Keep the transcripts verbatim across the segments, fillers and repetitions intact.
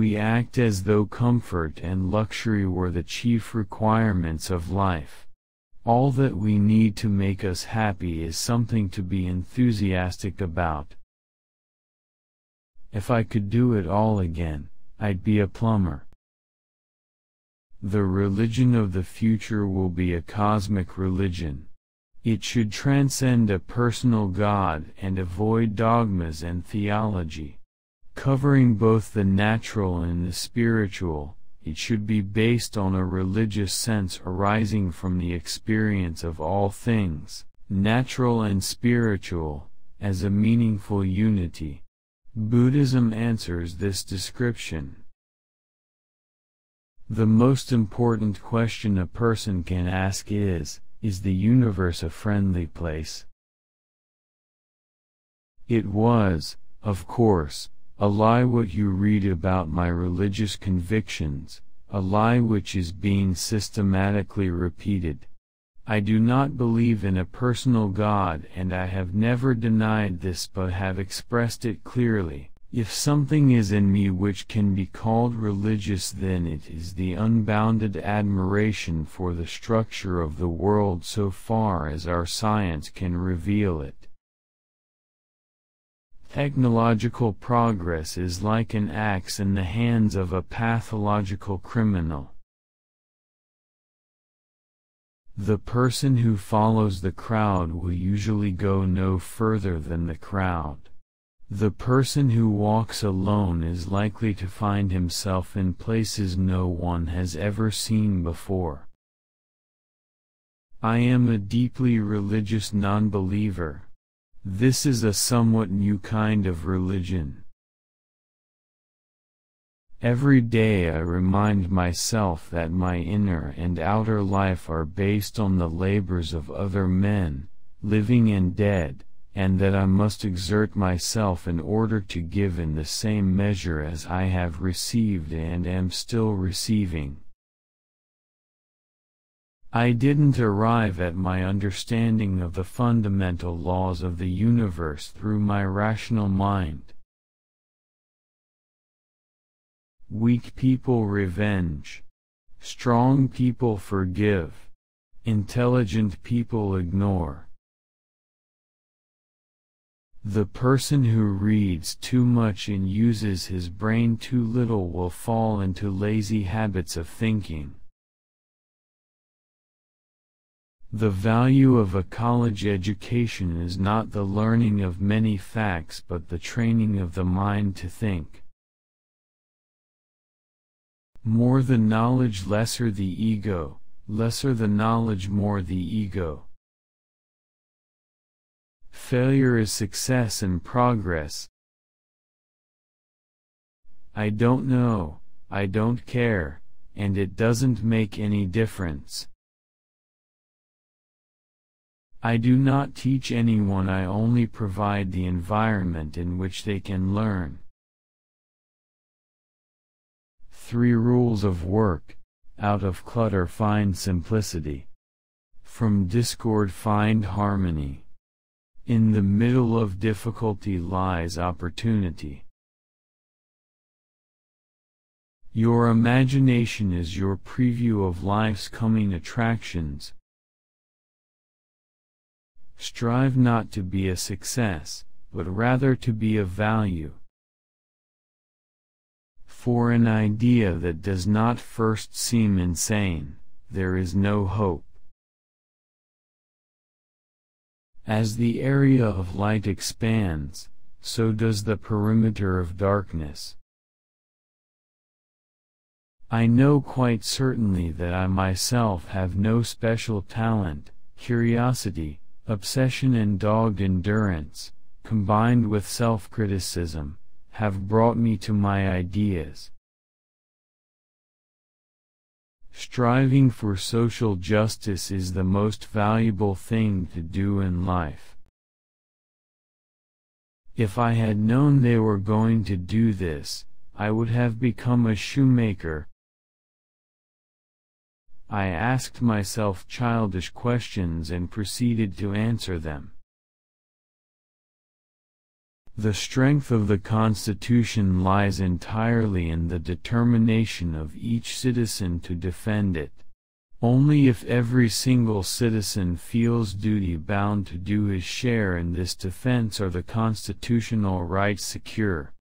we act as though comfort and luxury were the chief requirements of life. All that we need to make us happy is something to be enthusiastic about. If I could do it all again, I'd be a plumber. The religion of the future will be a cosmic religion. It should transcend a personal God and avoid dogmas and theology. Covering both the natural and the spiritual, it should be based on a religious sense arising from the experience of all things, natural and spiritual, as a meaningful unity. Buddhism answers this description. The most important question a person can ask is, is the universe a friendly place? It was, of course, a lie what you read about my religious convictions, a lie which is being systematically repeated. I do not believe in a personal God, and I have never denied this but have expressed it clearly. If something is in me which can be called religious, then it is the unbounded admiration for the structure of the world so far as our science can reveal it. Technological progress is like an axe in the hands of a pathological criminal. The person who follows the crowd will usually go no further than the crowd. The person who walks alone is likely to find himself in places no one has ever seen before. I am a deeply religious non-believer. This is a somewhat new kind of religion. Every day I remind myself that my inner and outer life are based on the labors of other men, living and dead, and that I must exert myself in order to give in the same measure as I have received and am still receiving. I didn't arrive at my understanding of the fundamental laws of the universe through my rational mind. Weak people revenge. Strong people forgive. Intelligent people ignore. The person who reads too much and uses his brain too little will fall into lazy habits of thinking. The value of a college education is not the learning of many facts but the training of the mind to think. More the knowledge, lesser the ego; lesser the knowledge, more the ego. Failure is success and progress. I don't know, I don't care, and it doesn't make any difference. I do not teach anyone, I only provide the environment in which they can learn. Three rules of work: out of clutter find simplicity. From discord find harmony. In the middle of difficulty lies opportunity. Your imagination is your preview of life's coming attractions. Strive not to be a success, but rather to be of value. For an idea that does not first seem insane, there is no hope. As the area of light expands, so does the perimeter of darkness. I know quite certainly that I myself have no special talent, curiosity, obsession and dogged endurance, combined with self-criticism, have brought me to my ideas. Striving for social justice is the most valuable thing to do in life. If I had known they were going to do this, I would have become a shoemaker. I asked myself childish questions and proceeded to answer them. The strength of the Constitution lies entirely in the determination of each citizen to defend it. Only if every single citizen feels duty-bound to do his share in this defense are the constitutional rights secure.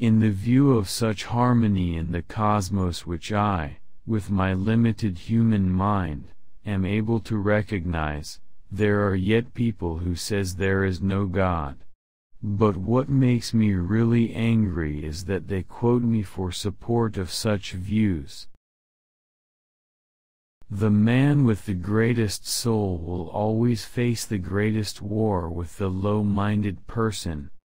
In the view of such harmony in the cosmos which I, with my limited human mind, am able to recognize, there are yet people who says there is no God. But what makes me really angry is that they quote me for support of such views. The man with the greatest soul will always face the greatest war with the low-minded person,